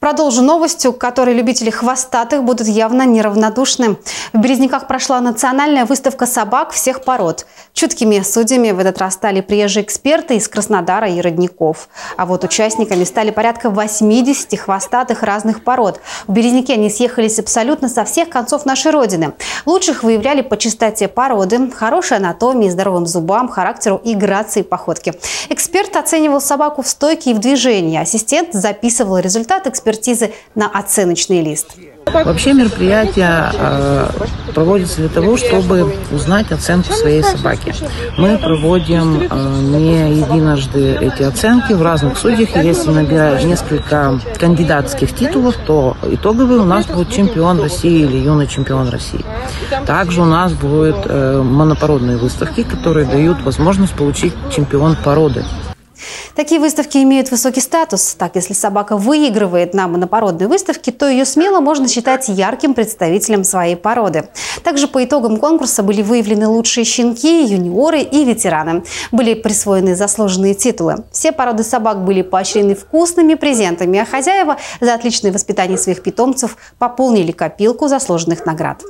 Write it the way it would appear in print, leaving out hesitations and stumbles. Продолжу новостью, к которой любители хвостатых будут явно неравнодушны. В Березниках прошла национальная выставка собак всех пород. Чуткими судьями в этот раз стали приезжие эксперты из Краснодара и Родников. А вот участниками стали порядка 80 хвостатых разных пород. В Березнике они съехались абсолютно со всех концов нашей родины. Лучших выявляли по чистоте породы, хорошей анатомии, здоровым зубам, характеру и грации походки. Эксперт оценивал собаку в стойке и в движении. Ассистент записывал результат экспертизы на оценочный лист. Вообще мероприятие проводится для того, чтобы узнать оценку своей собаки. Мы проводим не единожды эти оценки в разных судьях. Если набираешь несколько кандидатских титулов, то итоговый у нас будет чемпион России или юный чемпион России. Также у нас будут монопородные выставки, которые дают возможность получить чемпион породы. Такие выставки имеют высокий статус. Так, если собака выигрывает на монопородной выставке, то ее смело можно считать ярким представителем своей породы. Также по итогам конкурса были выявлены лучшие щенки, юниоры и ветераны. Были присвоены заслуженные титулы. Все породы собак были поощрены вкусными презентами, а хозяева за отличное воспитание своих питомцев пополнили копилку заслуженных наград.